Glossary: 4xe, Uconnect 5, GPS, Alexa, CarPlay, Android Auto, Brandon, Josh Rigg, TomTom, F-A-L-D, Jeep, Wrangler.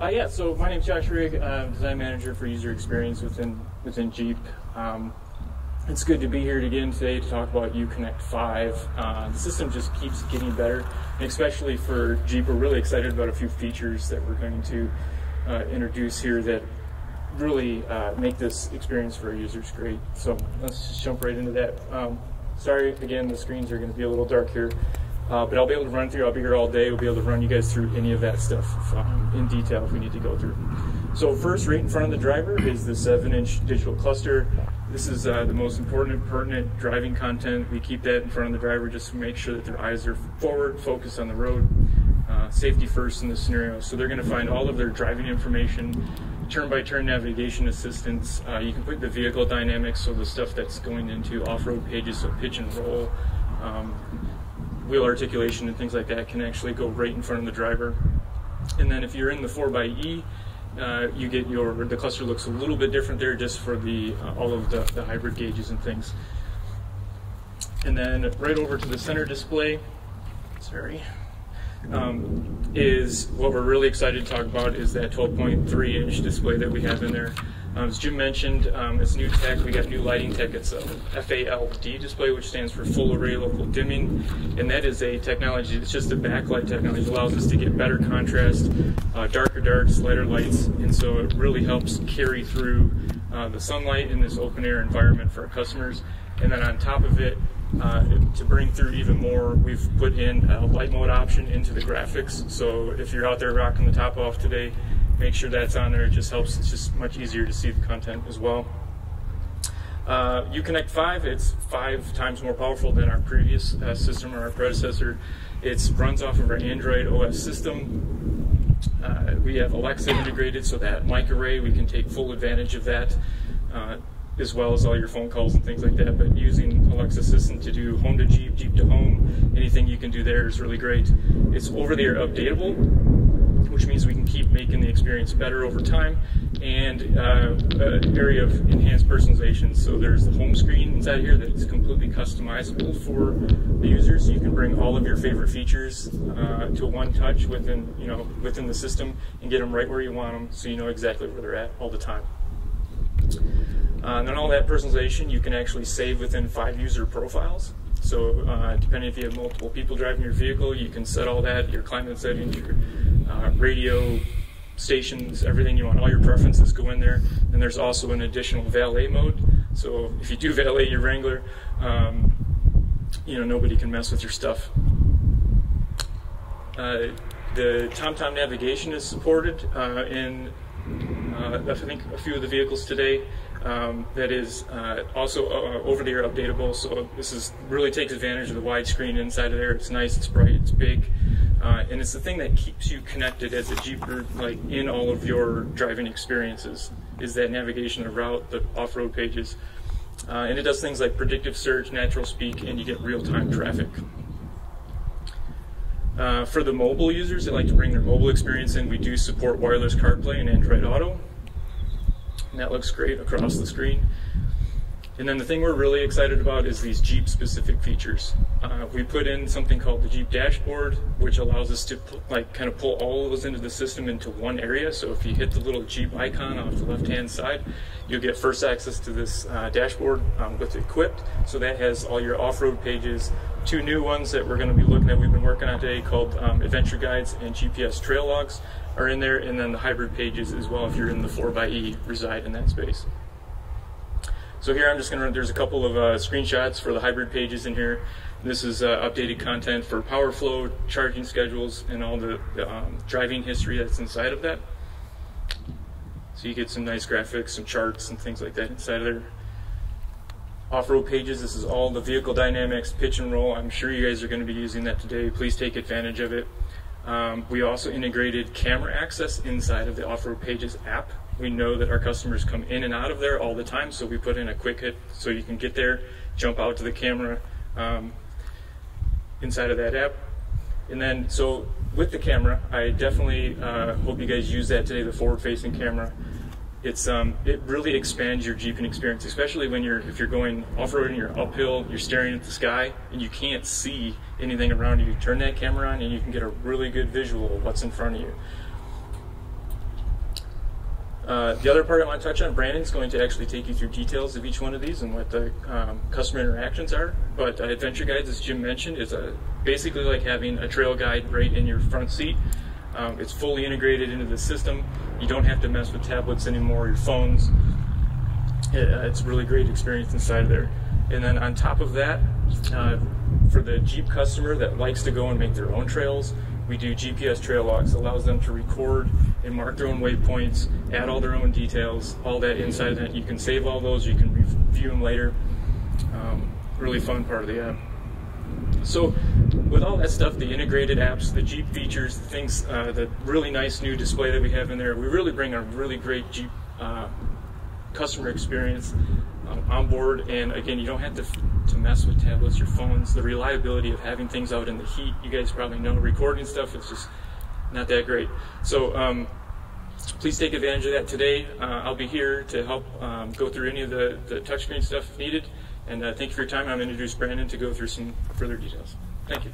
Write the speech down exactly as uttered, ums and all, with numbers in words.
Uh, yeah, so my name's Josh Rigg. I'm design manager for user experience within within Jeep. Um, it's good to be here again today to talk about Uconnect five. Uh, the system just keeps getting better, and especially for Jeep. We're really excited about a few features that we're going to uh, introduce here that really uh, make this experience for users great. So let's just jump right into that. Um, sorry, again, the screens are going to be a little dark here, uh, but I'll be able to run through, I'll be here all day, we'll be able to run you guys through any of that stuff um, in detail if we need to go through. So first, right in front of the driver is the seven inch digital cluster. This is uh, the most important and pertinent driving content. We keep that in front of the driver just to make sure that their eyes are forward, focused on the road, uh, safety first in this scenario. So they're going to find all of their driving information, turn-by-turn navigation assistance. Uh, you can put the vehicle dynamics, so the stuff that's going into off-road pages, so pitch and roll, um, wheel articulation and things like that can actually go right in front of the driver. And then if you're in the four by E, uh, you get your, the cluster looks a little bit different there just for the uh, all of the, the hybrid gauges and things. And then right over to the center display, sorry, Um, is what we're really excited to talk about is that twelve point three inch display that we have in there. Um, as Jim mentioned, um, it's new tech. We got new lighting tech. It's a F A L D display, which stands for Full Array Local Dimming, and that is a technology. It's just a backlight technology. It allows us to get better contrast, uh, darker darks, lighter lights, and so it really helps carry through uh, the sunlight in this open air environment for our customers. And then on top of it, Uh, to bring through even more, we've put in a light mode option into the graphics. So if you're out there rocking the top off today, make sure that's on there. It just helps. It's just much easier to see the content as well. Uh, Uconnect five, it's five times more powerful than our previous uh, system or our predecessor. It runs off of our Android O S system. Uh, we have Alexa integrated, so that mic array, we can take full advantage of that, Uh, as well as all your phone calls and things like that. But using Alexa Assistant to do home to Jeep, Jeep to home, anything you can do there is really great. It's over-the-air updatable, which means we can keep making the experience better over time, and uh, an area of enhanced personalization. So there's the home screen inside here that's completely customizable for the users. You can bring all of your favorite features uh, to one touch within, you know, within the system and get them right where you want them, so you know exactly where they're at all the time. Uh, and then all that personalization you can actually save within five user profiles. So uh, depending if you have multiple people driving your vehicle, you can set all that, your climate settings, your uh, radio stations, everything you want, all your preferences go in there. And there's also an additional valet mode. So if you do valet your Wrangler, um, you know, nobody can mess with your stuff. Uh, the TomTom navigation is supported uh, in Uh, I think a few of the vehicles today. Um, that is uh, also uh, over-the-air updatable, so this is really takes advantage of the widescreen inside of there. It's nice, it's bright, it's big, uh, and it's the thing that keeps you connected as a Jeep group, like in all of your driving experiences, is that navigation, the route, the off-road pages, uh, and it does things like predictive search, natural speak, and you get real-time traffic. Uh, for the mobile users that like to bring their mobile experience in, we do support wireless CarPlay and Android Auto. And that looks great across the screen. And then the thing we're really excited about is these Jeep-specific features. Uh, we put in something called the Jeep dashboard, which allows us to like kind of pull all of those into the system into one area. So if you hit the little Jeep icon off the left-hand side, you'll get first access to this uh, dashboard um, with Equipped. So that has all your off-road pages. Two new ones that we're going to be looking at, we've been working on today, called um, Adventure Guides and G P S Trail Logs are in there, and then the hybrid pages as well, if you're in the four by E, reside in that space. So here I'm just going to run, there's a couple of uh, screenshots for the hybrid pages in here. This is uh, updated content for power flow, charging schedules, and all the um, driving history that's inside of that. So you get some nice graphics, some charts, and things like that inside of there. Off-road pages, this is all the vehicle dynamics, pitch and roll. I'm sure you guys are going to be using that today. Please take advantage of it. Um, we also integrated camera access inside of the Off-Road Pages app. We know that our customers come in and out of there all the time, so we put in a quick hit so you can get there, jump out to the camera um, inside of that app. And then, so with the camera, I definitely uh, hope you guys use that today, the forward-facing camera. It's um, it really expands your Jeeping experience, especially when you're if you're going off-roading, you're uphill, you're staring at the sky, and you can't see anything around you. You turn that camera on, and you can get a really good visual of what's in front of you. Uh, the other part I want to touch on, Brandon's going to actually take you through details of each one of these and what the um, customer interactions are. But uh, Adventure Guides, as Jim mentioned, is a, basically like having a trail guide right in your front seat. Um, it's fully integrated into the system. You don't have to mess with tablets anymore, your phones. It, uh, it's a really great experience inside of there. And then on top of that, uh, for the Jeep customer that likes to go and make their own trails, we do G P S trail logs. Allows them to record and mark their own waypoints, add all their own details, all that inside of that. You can save all those, you can review them later. Um, really fun part of the app. So with all that stuff, the integrated apps, the Jeep features, the things, uh, the really nice new display that we have in there, we really bring a really great Jeep uh, customer experience um, on board. And again, you don't have to to mess with tablets, your phones, the reliability of having things out in the heat. You guys probably know recording stuff, it's just not that great. So um, please take advantage of that today. Uh, I'll be here to help um, go through any of the, the touchscreen stuff if needed. And uh, thank you for your time. I'm going to introduce Brandon to go through some further details. Thank you.